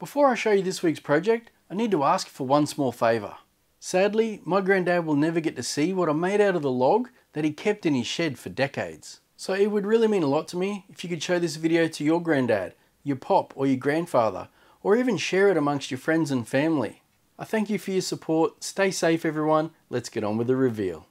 Before I show you this week's project, I need to ask for one small favour. Sadly, my granddad will never get to see what I made out of the log that he kept in his shed for decades. So it would really mean a lot to me if you could show this video to your granddad, your pop or your grandfather, or even share it amongst your friends and family. I thank you for your support. Stay safe everyone, let's get on with the reveal.